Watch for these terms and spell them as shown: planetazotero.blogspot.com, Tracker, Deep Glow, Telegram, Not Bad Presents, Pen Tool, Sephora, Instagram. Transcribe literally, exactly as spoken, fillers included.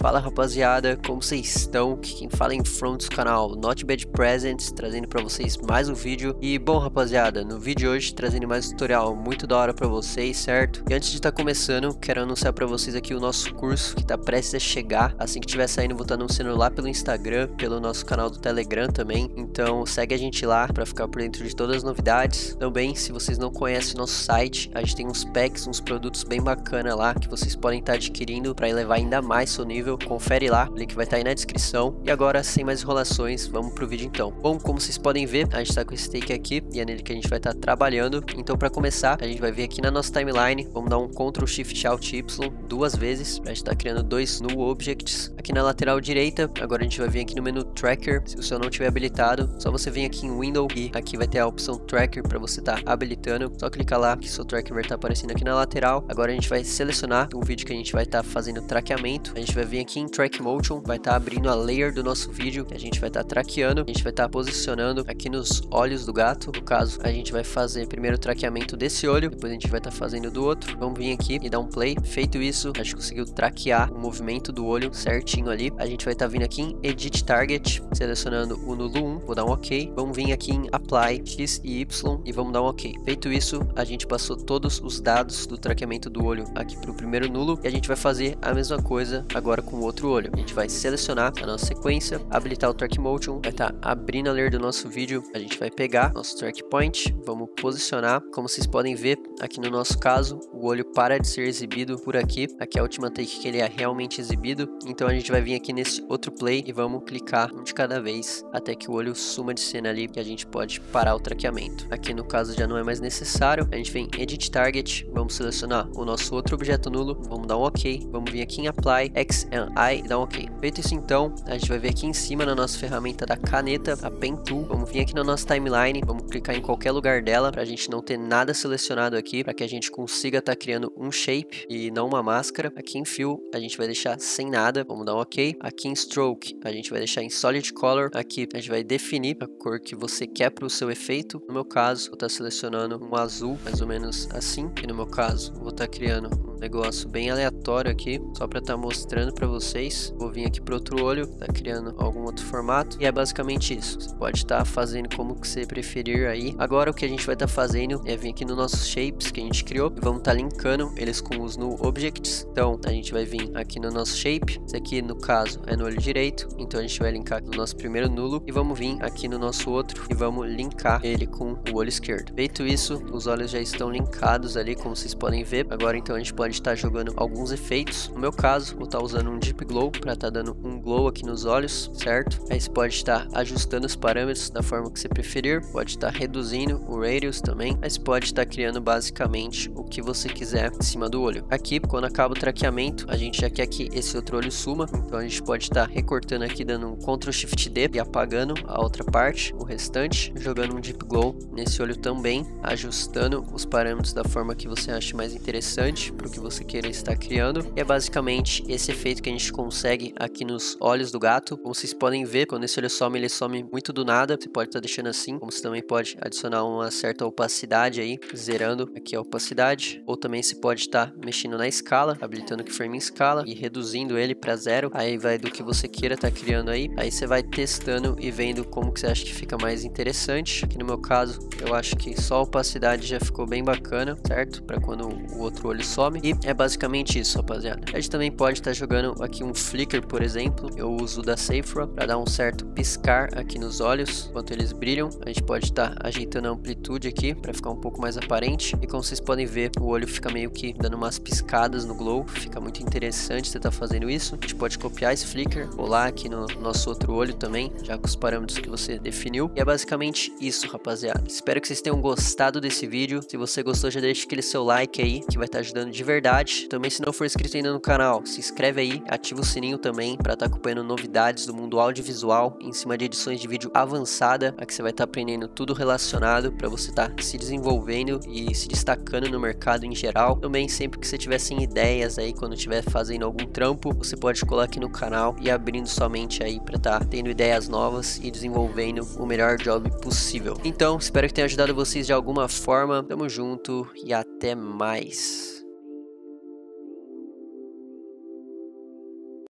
Fala rapaziada, como vocês estão? Quem fala em front do canal Not Bad Presents, trazendo pra vocês mais um vídeo. E bom rapaziada, no vídeo de hoje trazendo mais um tutorial muito da hora pra vocês, certo? E antes de estar tá começando, quero anunciar pra vocês aqui o nosso curso que tá prestes a chegar. Assim que tiver saindo, vou estar tá anunciando lá pelo Instagram, pelo nosso canal do Telegram também. Então segue a gente lá pra ficar por dentro de todas as novidades. Também, se vocês não conhecem nosso site, a gente tem uns packs, uns produtos bem bacana lá que vocês podem estar tá adquirindo pra elevar ainda mais seu nível. Confere lá, o link vai estar aí na descrição. E agora, sem mais enrolações, vamos pro vídeo então. Bom, como vocês podem ver, a gente tá com esse take aqui e é nele que a gente vai estar trabalhando. Então, para começar, a gente vai vir aqui na nossa timeline, vamos dar um control shift alt y duas vezes, pra gente tá criando dois new objects. Aqui na lateral direita, agora a gente vai vir aqui no menu Tracker. Se o seu não tiver habilitado, só você vir aqui em Window e aqui vai ter a opção Tracker para você tá habilitando. Só clicar lá que seu Tracker vai estar aparecendo aqui na lateral. Agora a gente vai selecionar o vídeo que a gente vai estar fazendo traqueamento. A gente vai vir aqui em Track Motion, vai estar tá abrindo a layer do nosso vídeo, que a gente vai estar tá traqueando, a gente vai estar tá posicionando aqui nos olhos do gato. No caso, a gente vai fazer primeiro o traqueamento desse olho, depois a gente vai estar tá fazendo do outro. Vamos vir aqui e dar um play. Feito isso, a gente conseguiu traquear o movimento do olho certinho ali. A gente vai estar tá vindo aqui em Edit Target, selecionando o nulo um, vou dar um OK. Vamos vir aqui em Apply X e Y e vamos dar um OK. Feito isso, a gente passou todos os dados do traqueamento do olho aqui para o primeiro nulo e a gente vai fazer a mesma coisa agora com com o outro olho. A gente vai selecionar a nossa sequência, habilitar o Track Motion, vai estar tá abrindo a layer do nosso vídeo, a gente vai pegar nosso Track Point, vamos posicionar. Como vocês podem ver, aqui no nosso caso, o olho para de ser exibido por aqui, aqui é a última take que ele é realmente exibido, então a gente vai vir aqui nesse outro play e vamos clicar um de cada vez, até que o olho suma de cena ali, e a gente pode parar o traqueamento. Aqui no caso já não é mais necessário, a gente vem em Edit Target, vamos selecionar o nosso outro objeto nulo, vamos dar um OK, vamos vir aqui em Apply, X e dá um OK. Feito isso então, a gente vai ver aqui em cima na nossa ferramenta da caneta, a Pen Tool, vamos vir aqui na nossa timeline, vamos clicar em qualquer lugar dela, pra gente não ter nada selecionado aqui, pra que a gente consiga estar tá criando um shape e não uma máscara. Aqui em Fill, a gente vai deixar sem nada, vamos dar um OK. Aqui em Stroke, a gente vai deixar em Solid Color, aqui a gente vai definir a cor que você quer pro seu efeito. No meu caso, vou estar tá selecionando um azul, mais ou menos assim, e no meu caso, vou estar tá criando um negócio bem aleatório aqui, só pra estar tá mostrando pra vocês. Vou vir aqui pro outro olho, tá criando algum outro formato, e é basicamente isso. Você pode estar tá fazendo como que você preferir aí. Agora o que a gente vai estar tá fazendo é vir aqui nos nossos shapes que a gente criou, e vamos estar tá linkando eles com os new objects. Então a gente vai vir aqui no nosso shape, esse aqui no caso é no olho direito, então a gente vai linkar no nosso primeiro nulo, e vamos vir aqui no nosso outro, e vamos linkar ele com o olho esquerdo. Feito isso, os olhos já estão linkados ali, como vocês podem ver. Agora então a gente pode estar tá jogando alguns efeitos. No meu caso, vou estar tá usando um Deep Glow para estar tá dando um glow aqui nos olhos, certo? Aí você pode estar tá ajustando os parâmetros da forma que você preferir, pode estar tá reduzindo o radius também, mas pode estar tá criando basicamente o que você quiser em cima do olho. Aqui, quando acaba o traqueamento, a gente já quer que esse outro olho suma, então a gente pode estar tá recortando aqui, dando um control shift D e apagando a outra parte, o restante, jogando um Deep Glow nesse olho também, ajustando os parâmetros da forma que você acha mais interessante para o que você queira estar criando. E é basicamente esse efeito que a gente consegue aqui nos olhos do gato. Como vocês podem ver, quando esse olho some, ele some muito do nada, você pode estar tá deixando assim, como você também pode adicionar uma certa opacidade aí, zerando aqui a opacidade, ou também você pode estar tá mexendo na escala, habilitando que frame em escala e reduzindo ele para zero, aí vai do que você queira estar tá criando aí, aí você vai testando e vendo como que você acha que fica mais interessante. Aqui no meu caso, eu acho que só a opacidade já ficou bem bacana, certo? Para quando o outro olho some, e é basicamente isso, rapaziada. A gente também pode estar tá jogando aqui um flicker, por exemplo, eu uso da Sephora para dar um certo piscar aqui nos olhos enquanto eles brilham. A gente pode estar tá ajeitando a amplitude aqui para ficar um pouco mais aparente, e como vocês podem ver, o olho fica meio que dando umas piscadas no glow, fica muito interessante você tá fazendo isso. A gente pode copiar esse flicker, colar aqui no nosso outro olho também, já com os parâmetros que você definiu, e é basicamente isso, rapaziada. Espero que vocês tenham gostado desse vídeo. Se você gostou, já deixa aquele seu like aí, que vai estar tá ajudando de verdade. Também, se não for inscrito ainda no canal, se inscreve aí, ativa o sininho também para estar tá acompanhando novidades do mundo audiovisual em cima de edições de vídeo avançada. Aqui você vai estar tá aprendendo tudo relacionado para você estar tá se desenvolvendo e se destacando no mercado em geral. Também, sempre que você tiver sem ideias aí, quando estiver fazendo algum trampo, você pode colar aqui no canal e abrindo sua mente aí para estar tá tendo ideias novas e desenvolvendo o melhor job possível. Então, espero que tenha ajudado vocês de alguma forma. Tamo junto e até mais.